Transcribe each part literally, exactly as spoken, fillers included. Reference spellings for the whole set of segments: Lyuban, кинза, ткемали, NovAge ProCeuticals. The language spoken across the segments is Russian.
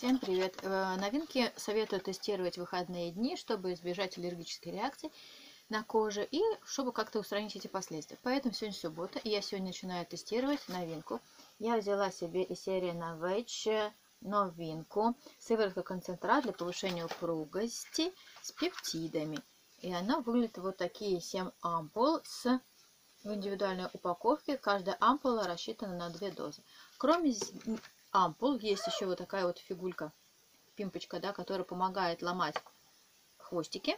Всем привет! Новинки советую тестировать в выходные дни, чтобы избежать аллергической реакции на коже и чтобы как-то устранить эти последствия. Поэтому сегодня суббота, и я сегодня начинаю тестировать новинку. Я взяла себе из серии NovAge новинку сыворотка-концентрат для повышения упругости с пептидами. И она выглядит вот такие семь ампул с... в индивидуальной упаковке. Каждая ампула рассчитана на две дозы. Кроме ампул есть еще вот такая вот фигулька, пимпочка, да, которая помогает ломать хвостики.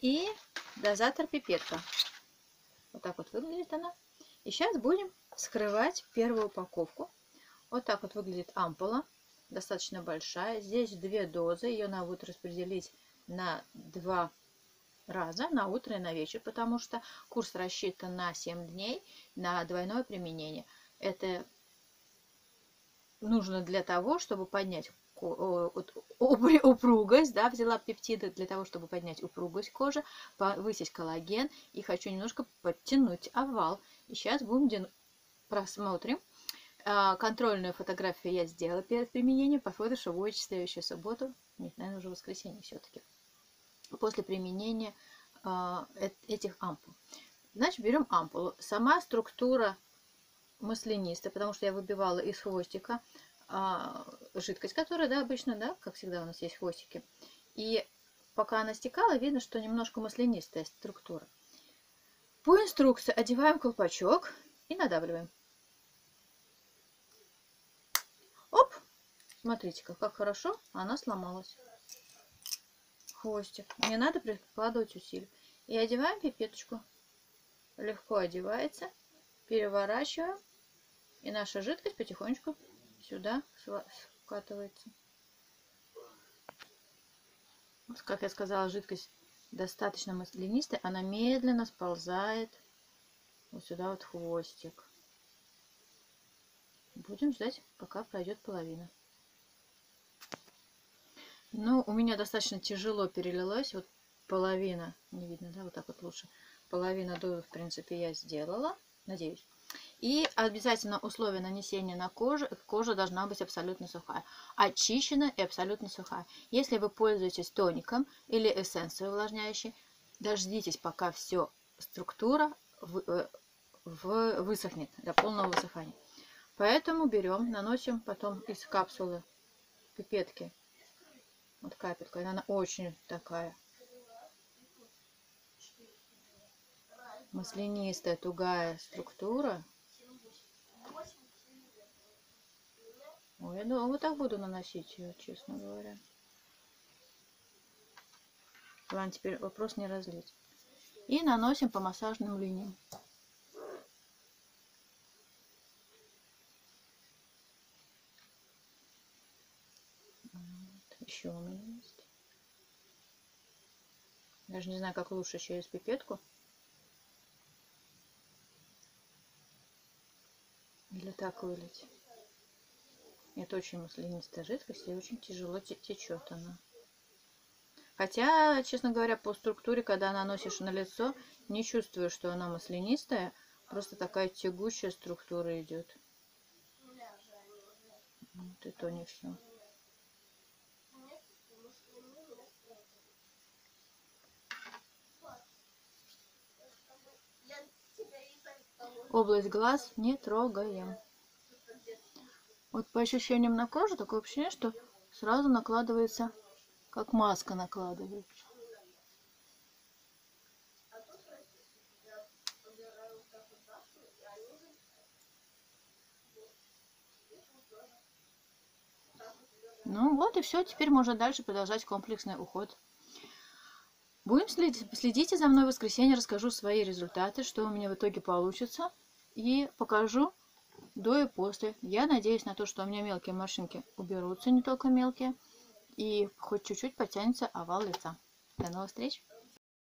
И дозатор пипетка. Вот так вот выглядит она. И сейчас будем вскрывать первую упаковку. Вот так вот выглядит ампула. Достаточно большая. Здесь две дозы. Ее надо будет распределить на два раза, на утро и на вечер, потому что курс рассчитан на семь дней, на двойное применение. Это нужно для того, чтобы поднять упругость, да, взяла пептиды для того, чтобы поднять упругость кожи, повысить коллаген, и хочу немножко подтянуть овал. И сейчас будем просмотрим. Контрольную фотографию я сделала перед применением, по фотошоу будет следующую субботу, нет, наверное, уже воскресенье все-таки, после применения э, этих ампул. Значит, берем ампулу. Сама структура маслянистая, потому что я выбивала из хвостика э, жидкость, которая, да, обычно, да, как всегда у нас есть хвостики. И пока она стекала, видно, что немножко маслянистая структура. По инструкции одеваем колпачок и надавливаем. Оп! Смотрите-ка, как хорошо она сломалась. Хвостик. Не надо прикладывать усилий. И одеваем пипеточку. Легко одевается. Переворачиваем. И наша жидкость потихонечку сюда скатывается. Как я сказала, жидкость достаточно маслянистая. Она медленно сползает вот сюда вот хвостик. Будем ждать, пока пройдет половина. Ну, у меня достаточно тяжело перелилось, вот половина, не видно, да, вот так вот лучше, половина дозы, в принципе, я сделала, надеюсь. И обязательно условие нанесения на кожу, кожа должна быть абсолютно сухая, очищена и абсолютно сухая. Если вы пользуетесь тоником или эссенцией увлажняющей, дождитесь, пока все структура в, в, высохнет, до полного высыхания. Поэтому берем, наносим потом из капсулы пипетки. Вот капелька, она очень такая маслянистая, тугая структура. Ой, я думала, вот так буду наносить ее, честно говоря. Ладно, теперь вопрос не разлить. И наносим по массажным линиям. Еще у меня есть. Даже не знаю, как лучше, через пипетку или так вылить. Это очень маслянистая жидкость и очень тяжело течет она. Хотя, честно говоря, по структуре, когда наносишь на лицо, не чувствую, что она маслянистая, просто такая тягучая структура идет. Вот и то не все. Область глаз не трогаем. Вот по ощущениям на коже такое ощущение, что сразу накладывается, как маска накладывается. Ну вот и все. Теперь можно дальше продолжать комплексный уход. Будем следить. Следите за мной в воскресенье, расскажу свои результаты, что у меня в итоге получится. И покажу до и после. Я надеюсь на то, что у меня мелкие морщинки уберутся, не только мелкие. И хоть чуть-чуть потянется овал лица. До новых встреч!